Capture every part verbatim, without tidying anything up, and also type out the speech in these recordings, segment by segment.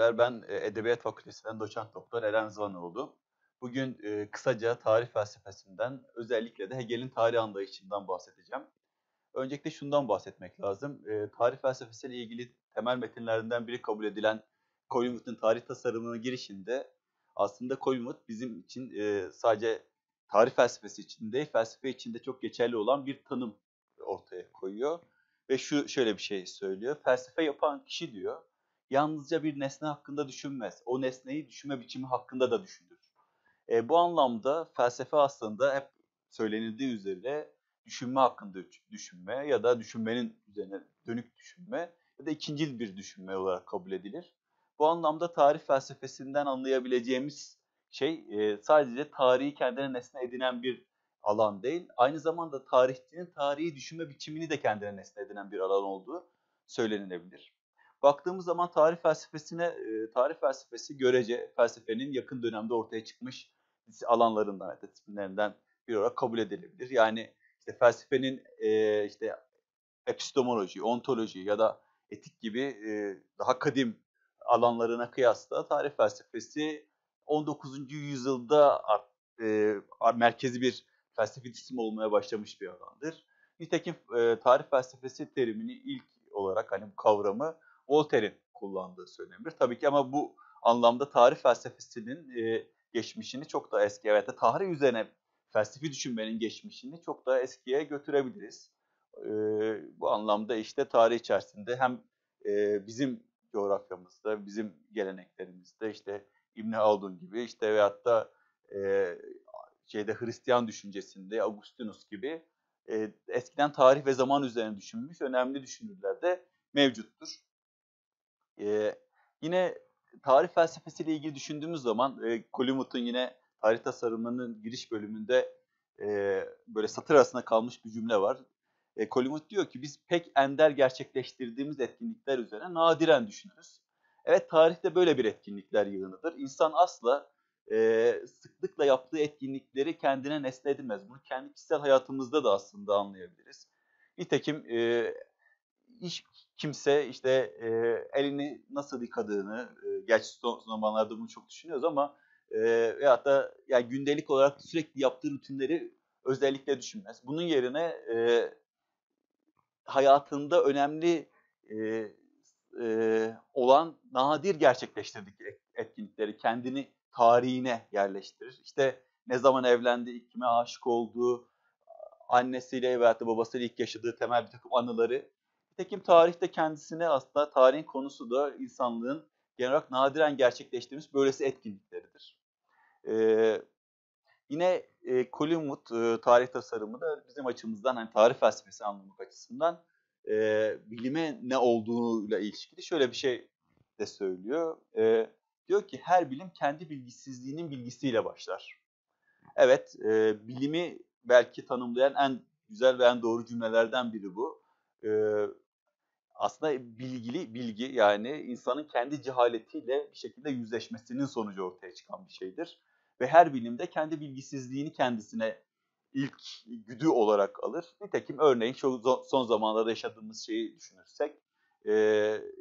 Merhabalar, ben Edebiyat Fakültesinden doçent doktor Eren Rızvanoğlu. Bugün e, kısaca tarih felsefesinden, özellikle de Hegel'in tarih anlayışından bahsedeceğim. Öncelikle şundan bahsetmek lazım. E, tarih felsefesiyle ilgili temel metinlerinden biri kabul edilen Kolimut'un tarih tasarımına girişinde aslında Kolimut bizim için e, sadece tarih felsefesi için değil, felsefe için de çok geçerli olan bir tanım ortaya koyuyor. Ve şu şöyle bir şey söylüyor. Felsefe yapan kişi diyor, yalnızca bir nesne hakkında düşünmez. O nesneyi düşünme biçimi hakkında da düşünür. E, bu anlamda felsefe aslında hep söylenildiği üzere düşünme hakkında düşünme ya da düşünmenin üzerine dönük düşünme ya da ikincil bir düşünme olarak kabul edilir. Bu anlamda tarih felsefesinden anlayabileceğimiz şey e, sadece tarihi kendine nesne edinen bir alan değil, aynı zamanda tarihçinin tarihi düşünme biçimini de kendine nesne edinen bir alan olduğu söylenilebilir. Baktığımız zaman tarih felsefesine, tarih felsefesi görece felsefenin yakın dönemde ortaya çıkmış alanlarından, disiplinlerinden biri olarak kabul edilebilir. Yani işte felsefenin işte epistemoloji, ontoloji ya da etik gibi daha kadim alanlarına kıyasla tarih felsefesi on dokuzuncu yüzyılda merkezi bir felsefi disiplin olmaya başlamış bir alandır. Nitekim tarih felsefesi terimini ilk olarak, hani bu kavramı Voltaire'in kullandığı söylenir. Tabii ki ama bu anlamda tarih felsefesinin e, geçmişini çok daha eskiye, evet de tarih üzerine felsefi düşünmenin geçmişini çok daha eskiye götürebiliriz. E, bu anlamda işte tarih içerisinde hem e, bizim coğrafyamızda, bizim geleneklerimizde işte İbn Haldun gibi işte veyahut da e, şeyde Hristiyan düşüncesinde Augustinus gibi e, eskiden tarih ve zaman üzerine düşünmüş önemli düşünürler de mevcuttur. Ee, yine tarih felsefesiyle ilgili düşündüğümüz zaman e, Kolimut'un yine tarih tasarımının giriş bölümünde e, böyle satır arasında kalmış bir cümle var. E, Kolimut diyor ki biz pek ender gerçekleştirdiğimiz etkinlikler üzerine nadiren düşünürüz. Evet, tarihte böyle bir etkinlikler yığınıdır. İnsan asla e, sıklıkla yaptığı etkinlikleri kendine nesne edinmez. Bunu kendi kişisel hayatımızda da aslında anlayabiliriz. Nitekim e, hiç kimse işte e, elini nasıl yıkadığını, e, gerçi son zamanlarda bunu çok düşünüyoruz ama e, veyahut da yani gündelik olarak sürekli yaptığı rutinleri özellikle düşünmez. Bunun yerine e, hayatında önemli e, e, olan nadir gerçekleştirdik etkinlikleri kendini tarihine yerleştirir. İşte ne zaman evlendi, kime aşık olduğu, annesiyle veyahut da babasıyla ilk yaşadığı temel bir takım anıları. Nitekim tarihte kendisine aslında tarihin konusu da insanlığın genel olarak nadiren gerçekleştirmiş böylesi etkinlikleridir. Ee, yine e, Kolimut e, tarih tasarımı da bizim açımızdan, hani tarih felsefesi anlamak açısından e, bilime ne olduğuyla ilişkili şöyle bir şey de söylüyor. E, diyor ki her bilim kendi bilgisizliğinin bilgisiyle başlar. Evet, e, bilimi belki tanımlayan en güzel ve en doğru cümlelerden biri bu. Ee, aslında bilgili bilgi yani insanın kendi cehaletiyle bir şekilde yüzleşmesinin sonucu ortaya çıkan bir şeydir. Ve her bilimde kendi bilgisizliğini kendisine ilk güdü olarak alır. Nitekim örneğin şu son zamanlarda yaşadığımız şeyi düşünürsek e,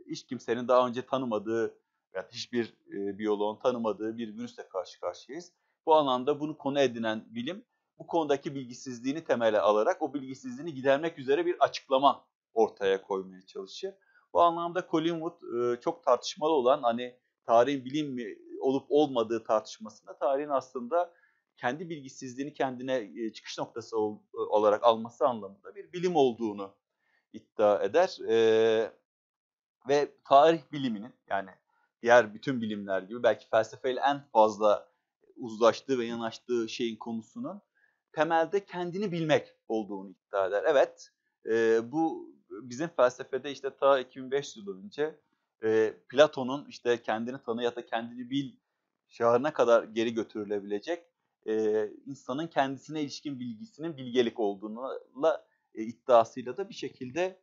hiç kimsenin daha önce tanımadığı, yani hiçbir e, biyoloğun tanımadığı bir virüsle karşı karşıyayız. Bu anlamda bunu konu edinen bilim bu konudaki bilgisizliğini temele alarak o bilgisizliğini gidermek üzere bir açıklama ortaya koymaya çalışır. Bu anlamda Kolimut çok tartışmalı olan, hani tarihin bilim mi olup olmadığı tartışmasında tarihin aslında kendi bilgisizliğini kendine çıkış noktası olarak alması anlamında bir bilim olduğunu iddia eder. Ve tarih biliminin, yani diğer bütün bilimler gibi belki felsefeyle en fazla uzlaştığı ve yanaştığı şeyin konusunun temelde kendini bilmek olduğunu iddia eder. Evet, e, bu bizim felsefede işte ta iki bin beş yüz yıl önce e, Platon'un işte kendini tanı ya da kendini bil şiarına kadar geri götürülebilecek e, insanın kendisine ilişkin bilgisinin bilgelik olduğunla e, iddiasıyla da bir şekilde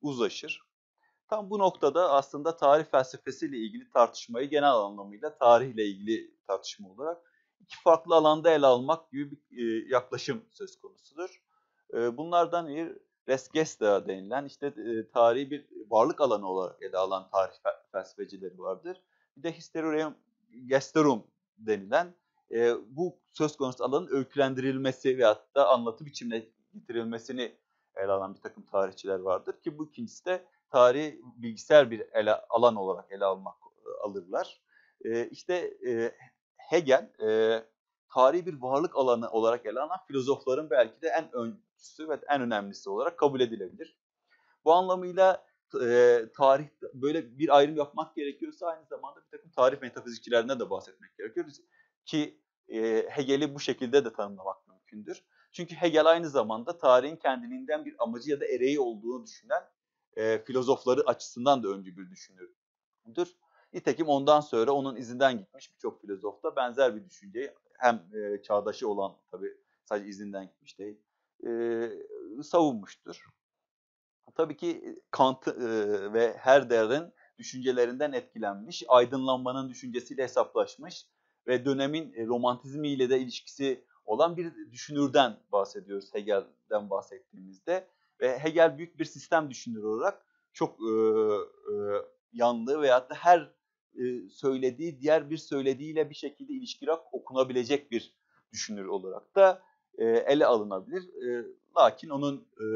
uzlaşır. Tam bu noktada aslında tarih felsefesiyle ilgili tartışmayı genel anlamıyla tarihle ilgili tartışma olarak iki farklı alanda ele almak gibi bir yaklaşım söz konusudur. Bunlardan bir res gesta denilen, işte tarihi bir varlık alanı olarak ele alan tarih felsefecileri vardır. bir de Hysterorum Gesterum denilen e, bu söz konusu alanın öykülendirilmesi ve hatta anlatı biçimine getirilmesini ele alan bir takım tarihçiler vardır ki bu ikincisi de tarihi bilgisayar bir ele, alan olarak ele almak alırlar. E, işte e, Hegel e, tarihi bir varlık alanı olarak ele alan filozofların belki de en öncüsü ve en önemlisi olarak kabul edilebilir. Bu anlamıyla e, tarih böyle bir ayrım yapmak gerekiyorsa aynı zamanda bir takım tarih metafizikçilerinden de bahsetmek gerekiyor ki e, Hegel'i bu şekilde de tanımlamak mümkündür. Çünkü Hegel aynı zamanda tarihin kendiliğinden bir amacı ya da ereği olduğunu düşünen e, filozofları açısından da öncü bir düşünürdür. Nitekim ondan sonra onun izinden gitmiş birçok filozofta benzer bir düşünceyi hem e, çağdaşı olan tabii sadece izinden gitmiş değil e, savunmuştur. Tabii ki Kant e, ve Herder'in düşüncelerinden etkilenmiş, aydınlanmanın düşüncesiyle hesaplaşmış ve dönemin e, romantizmiyle de ilişkisi olan bir düşünürden bahsediyoruz Hegel'den bahsettiğimizde. Ve Hegel büyük bir sistem düşünürü olarak çok e, e, yanlığı veyahut da her e, söylediği diğer bir söylediğiyle bir şekilde ilişkirak okunabilecek bir düşünür olarak da e, ele alınabilir. E, lakin onun e,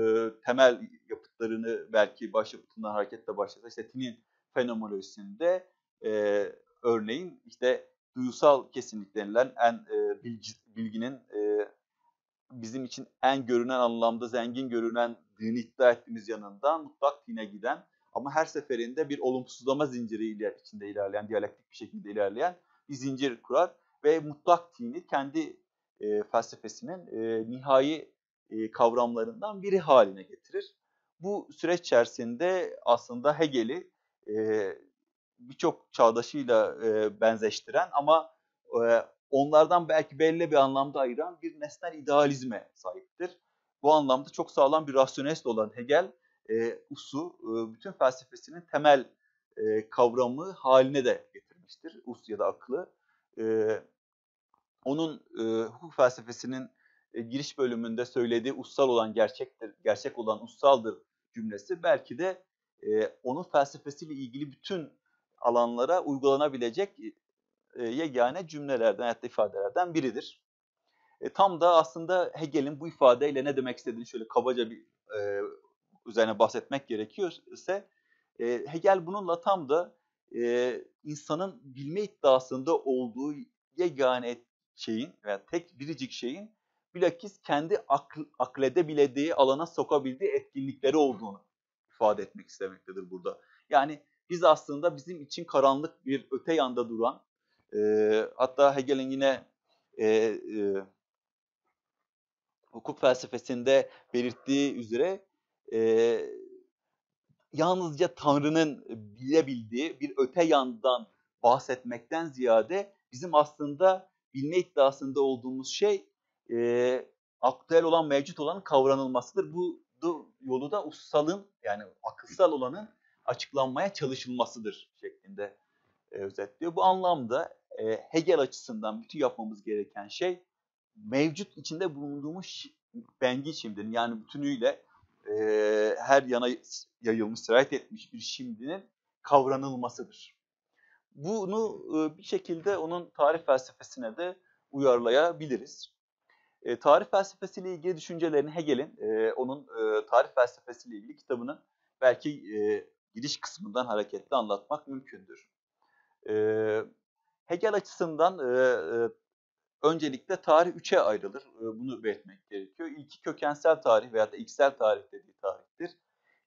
temel yapıtlarını belki başyapıtından hareketle başlasa işte Tin'in fenomenolojisinde e, örneğin işte duyusal kesinlik denilen en e, bilgi, bilginin e, bizim için en görünen anlamda zengin görünen dini iddia ettiğimiz yanından mutlak dine giden ama her seferinde bir olumsuzlama zinciri içinde ilerleyen, diyalektik bir şekilde ilerleyen bir zincir kurar ve mutlak dini kendi e, felsefesinin e, nihai e, kavramlarından biri haline getirir. Bu süreç içerisinde aslında Hegel'i e, birçok çağdaşıyla e, benzeştiren ama e, onlardan belki belli bir anlamda ayıran bir nesnel idealizme sahiptir. Bu anlamda çok sağlam bir rasyonelist olan Hegel, e, U S U e, bütün felsefesinin temel e, kavramı haline de getirmiştir. U S U ya da aklı. E, onun e, hukuk felsefesinin e, giriş bölümünde söylediği ussal olan gerçektir, gerçek olan ussaldır cümlesi belki de e, onun felsefesiyle ilgili bütün alanlara uygulanabilecek e, yegane cümlelerden, hatta ifadelerden biridir. E, tam da aslında Hegel'in bu ifadeyle ne demek istediğini şöyle kabaca bir e, üzerine bahsetmek gerekiyorsa, e, Hegel bununla tam da e, insanın bilme iddiasında olduğu yegane şeyin veya tek biricik şeyin bilakis kendi akl, akledebildiği alana sokabildiği etkinlikleri olduğunu ifade etmek istemektedir burada. Yani biz aslında bizim için karanlık bir öte yanda duran, e, hatta Hegel'in yine e, e, hukuk felsefesinde belirttiği üzere e, yalnızca Tanrı'nın bilebildiği bir öte yandan bahsetmekten ziyade bizim aslında bilme iddiasında olduğumuz şey e, aktüel olan, mevcut olanın kavranılmasıdır. Bu yolu da ussalın, yani akılsal olanın açıklanmaya çalışılmasıdır şeklinde e, özetliyor. Bu anlamda e, Hegel açısından bütün yapmamız gereken şey mevcut içinde bulunduğumuz bengi şimdinin, yani bütünüyle e, her yana yayılmış, sirayet etmiş bir şimdinin kavranılmasıdır. Bunu e, bir şekilde onun tarih felsefesine de uyarlayabiliriz. E, tarih felsefesiyle ilgili düşüncelerini Hegel'in, e, onun e, tarih felsefesiyle ilgili kitabının belki e, giriş kısmından hareketle anlatmak mümkündür. Ee, Hegel açısından e, e, öncelikle tarih üçe ayrılır. E, bunu belirtmek gerekiyor. İlki kökensel tarih veya da ilksel tarih dediği tarihtir.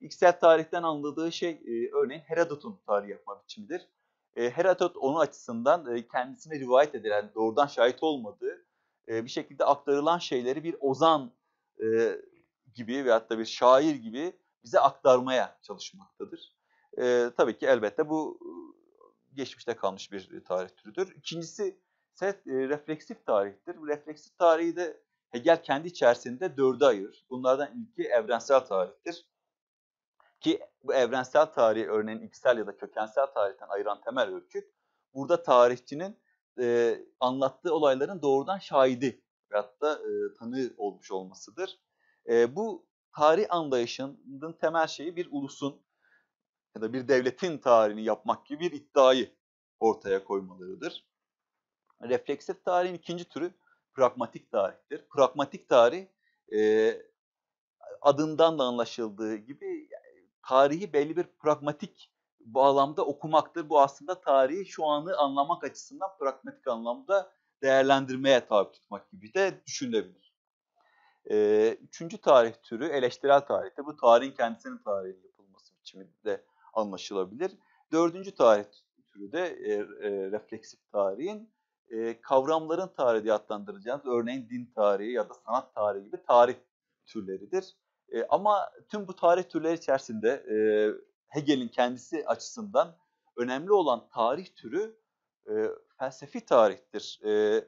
İlksel tarihten anladığı şey e, örneğin Herodot'un tarih yapma biçimidir. E, Herodot onun açısından e, kendisine rivayet edilen, doğrudan şahit olmadığı e, bir şekilde aktarılan şeyleri bir ozan e, gibi veyahut da bir şair gibi bize aktarmaya çalışmaktadır. Ee, tabii ki elbette bu geçmişte kalmış bir tarih türüdür. İkincisi ise e, refleksif tarihtir. Bu refleksif tarihi de Hegel kendi içerisinde dörde ayırır. Bunlardan ilki evrensel tarihtir. Ki bu evrensel tarihi örneğin ilksel ya da kökensel tarihten ayıran temel ölçüt, burada tarihçinin e, anlattığı olayların doğrudan şahidi veyahut da e, tanığı olmuş olmasıdır. E, bu tarih anlayışının temel şeyi bir ulusun ya da bir devletin tarihini yapmak gibi bir iddiayı ortaya koymalarıdır. Refleksif tarihin ikinci türü pragmatik tarihtir. Pragmatik tarih e, adından da anlaşıldığı gibi tarihi belli bir pragmatik bağlamda okumaktır. Bu aslında tarihi şu anı anlamak açısından pragmatik anlamda değerlendirmeye tabi tutmak gibi de düşünülebilir. E, üçüncü tarih türü eleştirel tarihte. Bu tarihin kendisinin tarihi yapılması biçiminde anlaşılabilir. Dördüncü tarih türü de e, e, refleksif tarihin e, kavramların tarihi diye adlandıracağımız örneğin din tarihi ya da sanat tarihi gibi tarih türleridir. E, ama tüm bu tarih türleri içerisinde e, Hegel'in kendisi açısından önemli olan tarih türü e, felsefi tarihtir. E,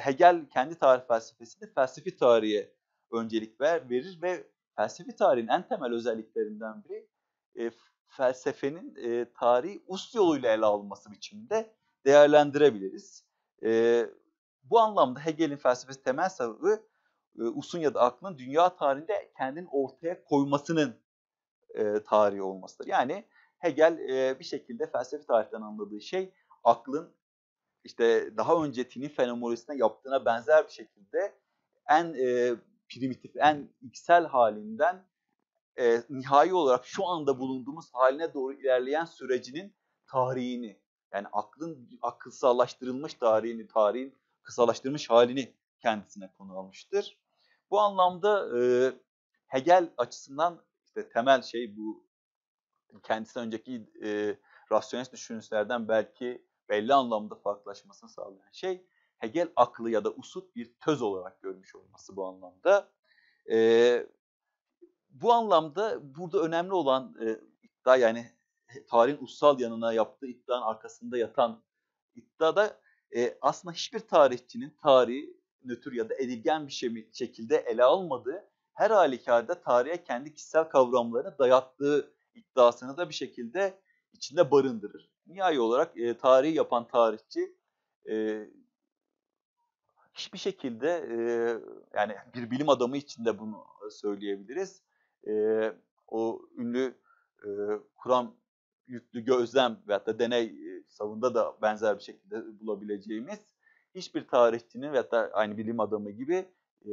Hegel kendi tarih felsefesinde felsefi tarihe öncelik ver, verir ve felsefi tarihin en temel özelliklerinden biri e, felsefenin e, tarihi us yoluyla ele alınması biçiminde değerlendirebiliriz. E, bu anlamda Hegel'in felsefesi temel sebebi e, usun ya da aklın dünya tarihinde kendini ortaya koymasının e, tarihi olmasıdır. Yani Hegel e, bir şekilde felsefi tarihten anladığı şey aklın işte daha önce Tin'in fenomenolojisine yaptığına benzer bir şekilde en e, primitif, en içsel halinden E, nihai olarak şu anda bulunduğumuz haline doğru ilerleyen sürecinin tarihini, yani aklın kısalaştırılmış tarihini, tarihin kısalaştırılmış halini kendisine konu almıştır. Bu anlamda e, Hegel açısından işte temel şey bu, kendisinden önceki e, rasyonist düşünürlerden belki belli anlamda farklılaşmasını sağlayan şey, Hegel aklı ya da usut bir töz olarak görmüş olması bu anlamda. E, Bu anlamda burada önemli olan e, iddia, yani tarihin ussal yanına yaptığı iddianın arkasında yatan iddia da e, aslında hiçbir tarihçinin tarihi nötr ya da edilgen bir şey, şekilde ele almadığı, her halükarda tarihe kendi kişisel kavramlarını dayattığı iddiasını da bir şekilde içinde barındırır. Nihai olarak e, tarihi yapan tarihçi e, hiçbir şekilde e, yani bir bilim adamı için de bunu söyleyebiliriz. Ee, o ünlü e, kuram yüklü gözlem veyahut da deney e, savında da benzer bir şekilde bulabileceğimiz, hiçbir tarihçinin veyahut da aynı bilim adamı gibi e,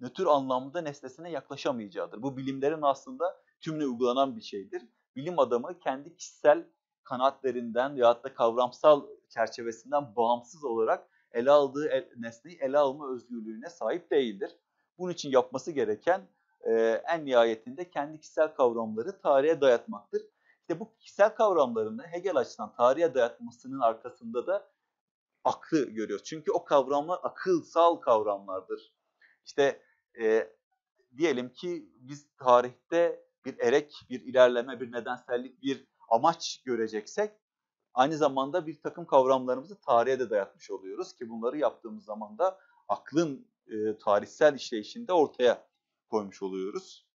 nötr anlamda nesnesine yaklaşamayacağıdır. Bu bilimlerin aslında tümüne uygulanan bir şeydir. Bilim adamı kendi kişisel kanaatlerinden veyahut da kavramsal çerçevesinden bağımsız olarak ele aldığı el, nesneyi ele alma özgürlüğüne sahip değildir. Bunun için yapması gereken Ee, en nihayetinde kendi kişisel kavramları tarihe dayatmaktır. İşte bu kişisel kavramlarını Hegel açısından tarihe dayatmasının arkasında da aklı görüyoruz. Çünkü o kavramlar akılsal kavramlardır. İşte e, diyelim ki biz tarihte bir erek, bir ilerleme, bir nedensellik, bir amaç göreceksek aynı zamanda bir takım kavramlarımızı tarihe de dayatmış oluyoruz ki bunları yaptığımız zaman da aklın e, tarihsel işleyişinde ortaya koymuş oluyoruz.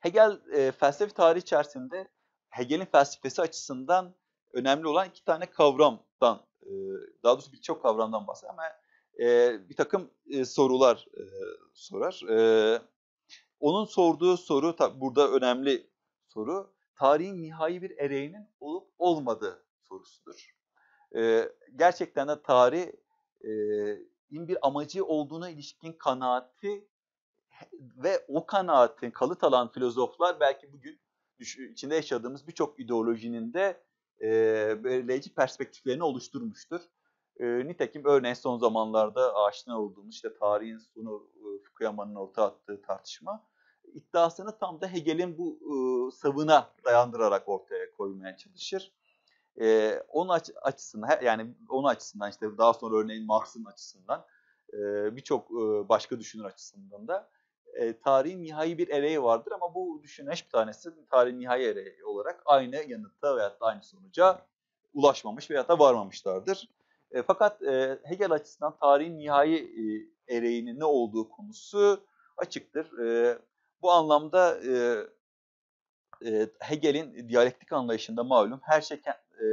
Hegel e, felsefi tarih içerisinde Hegel'in felsefesi açısından önemli olan iki tane kavramdan, e, daha doğrusu birçok kavramdan bahseder ama e, bir takım e, sorular e, sorar. E, onun sorduğu soru, tabi burada önemli soru, tarihin nihai bir ereğinin olup olmadığı sorusudur. E, gerçekten de tarihin e, bir amacı olduğuna ilişkin kanaati ve o kanaatin kalıt alan filozoflar belki bugün içinde yaşadığımız birçok ideolojinin de e, belirleyici perspektiflerini oluşturmuştur. E, nitekim örneğin son zamanlarda aşina olduğumuz işte tarihin sonu e, Fukuyama'nın ortaya attığı tartışma iddiasını tam da Hegel'in bu e, savına dayandırarak ortaya koymaya çalışır. E, onun aç açısından yani onun açısından işte daha sonra örneğin Marx'ın açısından e, birçok e, başka düşünür açısından da E, tarihin nihai bir ereği vardır ama bu düşüneş bir tanesi tarihin nihai ereği olarak aynı yanıta veyahut da aynı sonuca ulaşmamış veyahut da varmamışlardır. E, fakat e, Hegel açısından tarihin nihai e, ereğinin ne olduğu konusu açıktır. E, bu anlamda e, e, Hegel'in diyalektik anlayışında malum her şey ke e,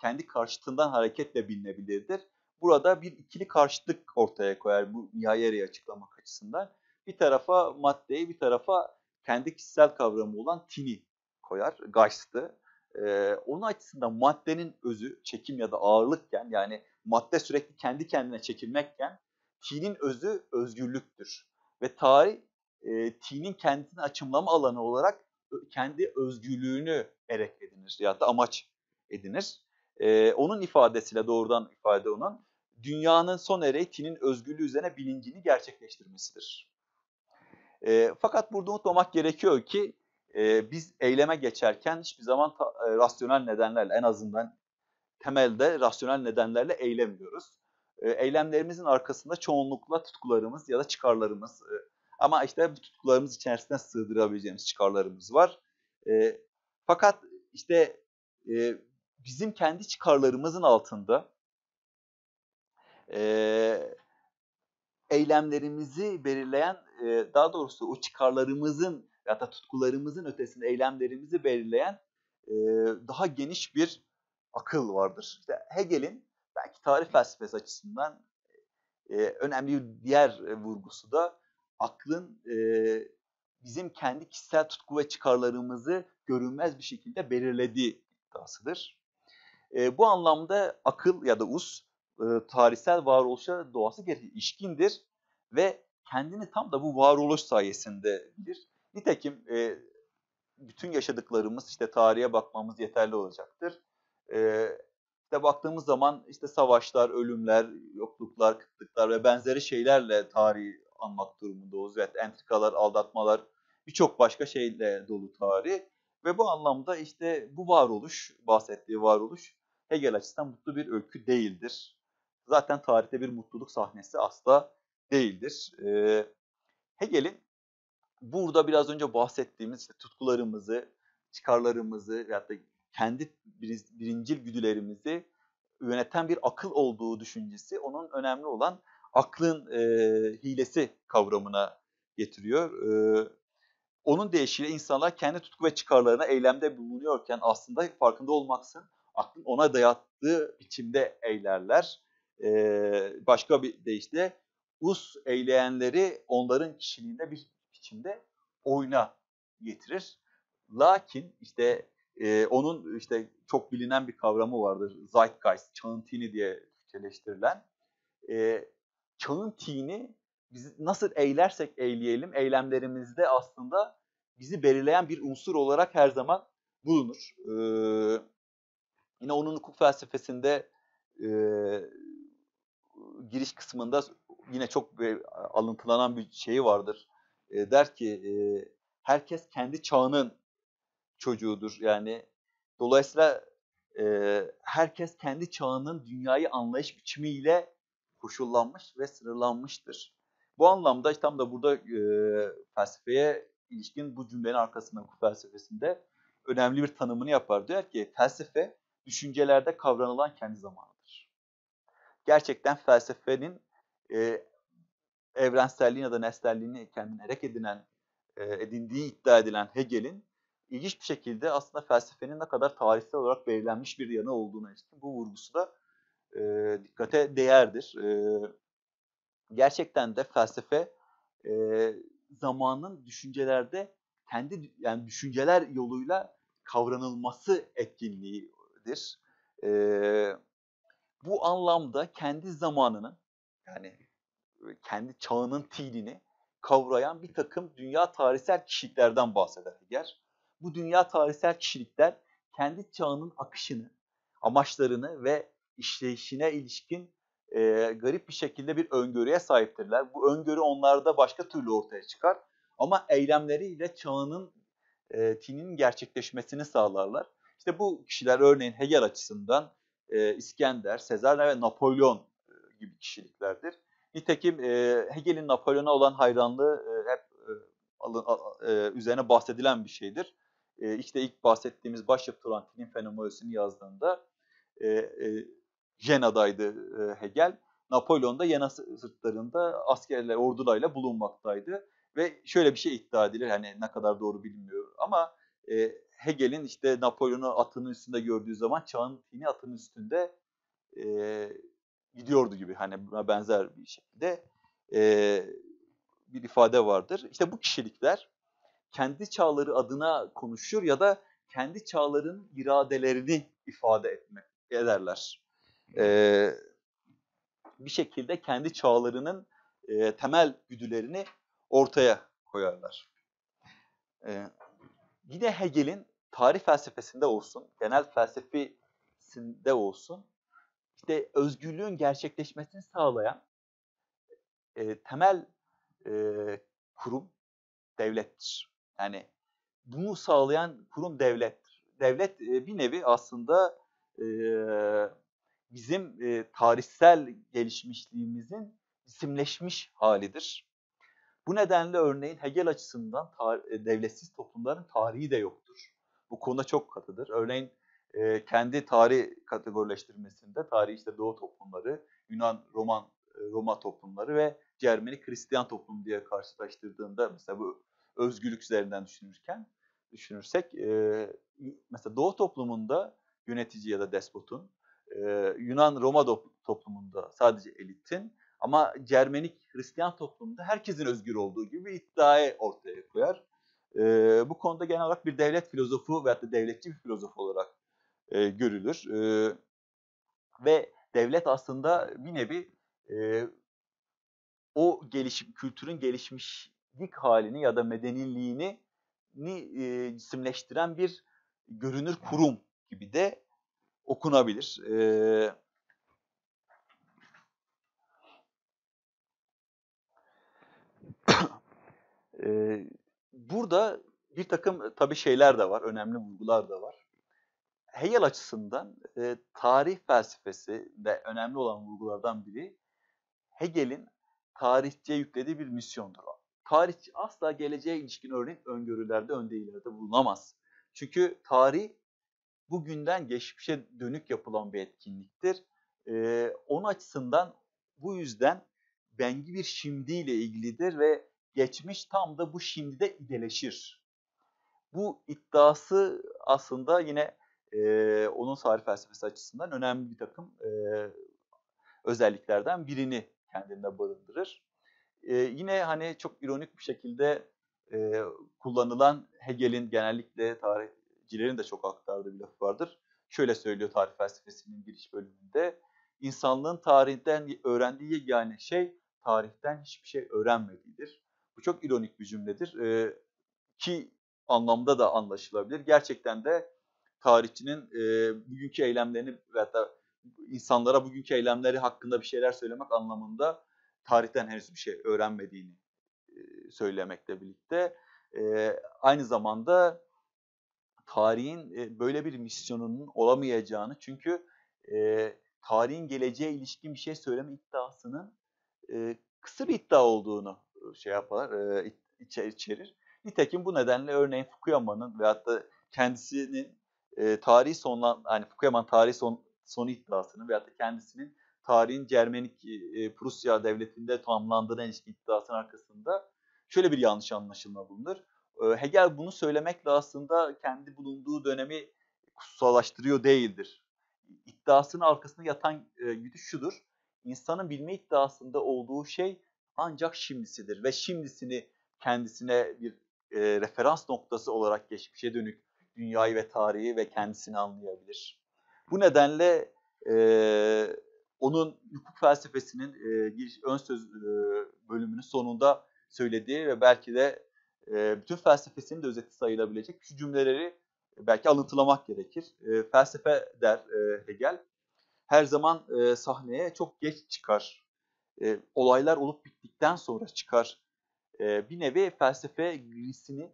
kendi karşıtından hareketle bilinebilirdir. Burada bir ikili karşıtlık ortaya koyar bu nihai ereği açıklamak açısından. Bir tarafa maddeyi, bir tarafa kendi kişisel kavramı olan Tin'i koyar, Geist'i. Ee, onun açısından maddenin özü çekim ya da ağırlıkken, yani madde sürekli kendi kendine çekilmekken tinin özü özgürlüktür. Ve tarih e, tinin kendisini açımlama alanı olarak kendi özgürlüğünü erek edinir ya da amaç edinir. Ee, onun ifadesiyle, doğrudan ifade onun, dünyanın son ereği tinin özgürlüğü üzerine bilincini gerçekleştirmesidir. E, fakat burada unutmamak gerekiyor ki e, biz eyleme geçerken hiçbir zaman ta, e, rasyonel nedenlerle, en azından temelde rasyonel nedenlerle eylemiyoruz. E, eylemlerimizin arkasında çoğunlukla tutkularımız ya da çıkarlarımız, e, ama işte bu tutkularımız içerisine sığdırabileceğimiz çıkarlarımız var. E, fakat işte e, bizim kendi çıkarlarımızın altında e, eylemlerimizi belirleyen, daha doğrusu o çıkarlarımızın ya da tutkularımızın ötesinde eylemlerimizi belirleyen daha geniş bir akıl vardır. İşte Hegel'in belki tarih felsefesi açısından önemli bir diğer vurgusu da aklın bizim kendi kişisel tutku ve çıkarlarımızı görünmez bir şekilde belirlediği iddiasıdır. Bu anlamda akıl ya da us tarihsel varoluşa doğası gereği ilişkindir ve kendini tam da bu varoluş sayesinde bilir. Nitekim e, bütün yaşadıklarımız, işte tarihe bakmamız yeterli olacaktır. E, işte baktığımız zaman işte savaşlar, ölümler, yokluklar, kıtlıklar ve benzeri şeylerle tarihi anmak durumunda olacağız. Evet, entrikalar, aldatmalar, birçok başka şeyle dolu tarih. Ve bu anlamda işte bu varoluş, bahsettiği varoluş Hegel açısından mutlu bir öykü değildir. Zaten tarihte bir mutluluk sahnesi asla değildir. Ee, Hegel'in burada biraz önce bahsettiğimiz işte tutkularımızı, çıkarlarımızı ya da kendi bir, birincil güdülerimizi yöneten bir akıl olduğu düşüncesi onun önemli olan aklın e, hilesi kavramına getiriyor. E, onun deyişiyle insanlar kendi tutku ve çıkarlarına eylemde bulunuyorken aslında farkında olmaksızın aklın ona dayattığı biçimde eylerler. E, başka bir deyişle us eyleyenleri onların kişiliğinde bir biçimde oyuna getirir. Lakin işte e, onun işte çok bilinen bir kavramı vardır. Zeitgeist, çağın tini diye Türkçeleştirilen. E, çağın tini biz nasıl eylersek eyleyelim, eylemlerimizde aslında bizi belirleyen bir unsur olarak her zaman bulunur. E, yine onun hukuk felsefesinde e, giriş kısmında yine çok alıntılanan bir şeyi vardır. E, der ki e, herkes kendi çağının çocuğudur. Yani dolayısıyla e, herkes kendi çağının dünyayı anlayış biçimiyle koşullanmış ve sınırlanmıştır. Bu anlamda işte tam da burada e, felsefeye ilişkin bu cümlenin arkasında hukuk felsefesinde önemli bir tanımını yapar. Diyor ki felsefe düşüncelerde kavranılan kendi zamanıdır. Gerçekten felsefenin Ee, evrenselliğin ya da nesnelliğini kendine erek edinen, e, edindiği iddia edilen Hegel'in ilginç bir şekilde aslında felsefenin ne kadar tarihsel olarak belirlenmiş bir yanı olduğuna ilişkin bu vurgusu da e, dikkate değerdir. E, gerçekten de felsefe e, zamanın düşüncelerde kendi, yani düşünceler yoluyla kavranılması etkinliğidir. E, bu anlamda kendi zamanının, yani kendi çağının tinini kavrayan bir takım dünya tarihsel kişiliklerden bahseder Hegel. Bu dünya tarihsel kişilikler kendi çağının akışını, amaçlarını ve işleyişine ilişkin e, garip bir şekilde bir öngörüye sahiptirler. Bu öngörü onlarda başka türlü ortaya çıkar ama eylemleriyle çağının e, tininin gerçekleşmesini sağlarlar. İşte bu kişiler örneğin Hegel açısından e, İskender, Sezar ve Napolyon gibi kişiliklerdir. Nitekim e, Hegel'in Napolyon'a olan hayranlığı e, hep e, alın, a, e, üzerine bahsedilen bir şeydir. E, işte ilk bahsettiğimiz başyapıt olan Tinin Fenomenolojisi'ni yazdığında e, e, Jena'daydı e, Hegel. Napolyon da Jena sırtlarında askerle, ordularıyla bulunmaktaydı ve şöyle bir şey iddia edilir, hani ne kadar doğru bilmiyorum ama e, Hegel'in işte Napolyon'u atının üstünde gördüğü zaman çağın tini atının üstünde e, gidiyordu gibi, hani buna benzer bir şekilde e, bir ifade vardır. İşte bu kişilikler kendi çağları adına konuşur ya da kendi çağların iradelerini ifade etmek ederler. Ee, bir şekilde kendi çağlarının e, temel güdülerini ortaya koyarlar. Ee, yine Hegel'in tarih felsefesinde olsun, genel felsefesinde olsun, işte özgürlüğün gerçekleşmesini sağlayan e, temel e, kurum devlettir. Yani bunu sağlayan kurum devlettir. Devlet e, bir nevi aslında e, bizim e, tarihsel gelişmişliğimizin isimleşmiş halidir. Bu nedenle örneğin Hegel açısından devletsiz toplumların tarihi de yoktur. Bu konuda çok katıdır. Örneğin e, kendi tarih kategorileştirmesinde tarih işte Doğu toplumları, Yunan, Roman, Roma toplumları ve Cermeni Hristiyan toplumu diye karşılaştırdığında mesela bu özgürlük üzerinden düşünürken düşünürsek e, mesela Doğu toplumunda yönetici ya da despotun, e, Yunan Roma toplumunda sadece elitin, ama Cermenik Hristiyan toplumunda herkesin özgür olduğu gibi bir iddiayı ortaya koyar. E, bu konuda genel olarak bir devlet filozofu veyahut da devletçi bir filozof olarak e, görülür. E, ve devlet aslında bir nevi e, o gelişim, kültürün gelişmişlik halini ya da medeniliğini e, cisimleştiren bir görünür kurum gibi de okunabilir. E, e, Burada bir takım tabii şeyler de var, önemli vurgular da var. Hegel açısından e, tarih felsefesi de önemli olan vurgulardan biri Hegel'in tarihçiye yüklediği bir misyondur. Tarihçi asla geleceğe ilişkin örneğin öngörülerde, öndeyilerde bulunamaz. Çünkü tarih bugünden geçmişe dönük yapılan bir etkinliktir. E, onun açısından bu yüzden bengi bir şimdiyle ilgilidir ve geçmiş tam da bu şimdide ideleşir. Bu iddiası aslında yine e, onun tarih felsefesi açısından önemli bir takım e, özelliklerden birini kendinde barındırır. E, yine hani çok ironik bir şekilde e, kullanılan Hegel'in genellikle tarihçilerin de çok aktardığı bir laf vardır. Şöyle söylüyor tarih felsefesinin giriş bölümünde. İnsanlığın tarihten öğrendiği yani şey tarihten hiçbir şey öğrenmediğidir. Bu çok ironik bir cümledir ee, ki anlamda da anlaşılabilir. Gerçekten de tarihçinin e, bugünkü eylemlerini veya da insanlara bugünkü eylemleri hakkında bir şeyler söylemek anlamında tarihten henüz bir şey öğrenmediğini e, söylemekle birlikte e, aynı zamanda tarihin e, böyle bir misyonunun olamayacağını, çünkü e, tarihin geleceğe ilişkin bir şey söyleme iddiasının e, kısa bir iddia olduğunu şey yapar, e, içerir. Nitekim bu nedenle örneğin Fukuyama'nın veyahut da kendisinin e, tarihi sonlan, hani Fukuyama'nın tarihi son, sonu iddiasını veyahut da kendisinin tarihin Cermenik e, Prusya devletinde tamamlandığına ilişkin iddiasının arkasında şöyle bir yanlış anlaşılma bulunur. E, Hegel bunu söylemekle aslında kendi bulunduğu dönemi kutsallaştırıyor değildir. İddiasının arkasında yatan e, güdü şudur. İnsanın bilme iddiasında olduğu şey ancak şimdisidir ve şimdisini kendisine bir e, referans noktası olarak geçmişe dönük dünyayı ve tarihi ve kendisini anlayabilir. Bu nedenle e, onun hukuk felsefesinin e, giriş, ön söz e, bölümünün sonunda söylediği ve belki de e, bütün felsefesinin de özeti sayılabilecek şu cümleleri belki alıntılamak gerekir. E, felsefe der e, Hegel, her zaman e, sahneye çok geç çıkar. E, olaylar olup bittikten sonra çıkar. E, bir nevi felsefe grisini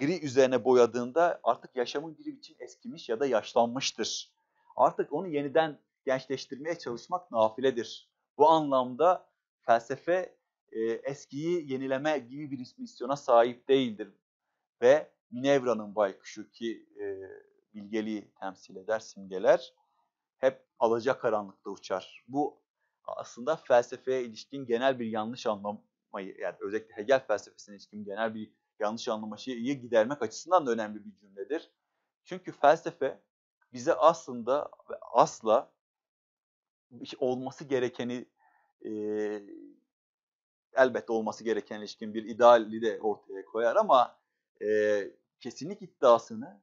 gri üzerine boyadığında artık yaşamın bir biçim eskimiş ya da yaşlanmıştır. Artık onu yeniden gençleştirmeye çalışmak nafiledir. Bu anlamda felsefe e, eskiyi yenileme gibi bir misyona sahip değildir. Ve Minerva'nın baykuşu ki e, bilgeliği temsil eder, simgeler, hep alacakaranlıkta uçar. Bu aslında felsefeye ilişkin genel bir yanlış anlamayı, yani özellikle Hegel felsefesine ilişkin genel bir yanlış anlamayı gidermek açısından da önemli bir cümledir. Çünkü felsefe bize aslında ve asla olması gerekeni, e, elbette olması gereken ilişkin bir ideali de ortaya koyar ama e, kesinlik iddiasını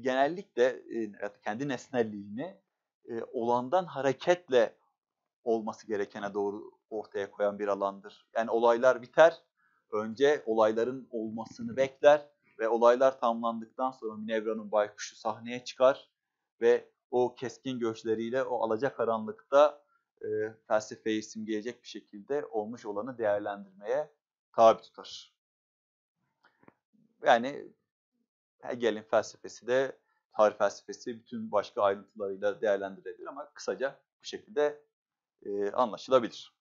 genellikle kendi nesnelliğini olandan hareketle olması gerekene doğru ortaya koyan bir alandır. Yani olaylar biter, önce olayların olmasını bekler ve olaylar tamamlandıktan sonra Minerva'nın baykuşu sahneye çıkar ve o keskin göçleriyle o alacakaranlıkta e, felsefeyi simgeleyecek bir şekilde olmuş olanı değerlendirmeye tabi tutar. Yani Hegel'in felsefesi de tarih felsefesi bütün başka ayrıntılarıyla değerlendirilebilir ama kısaca bu şekilde e, anlaşılabilir.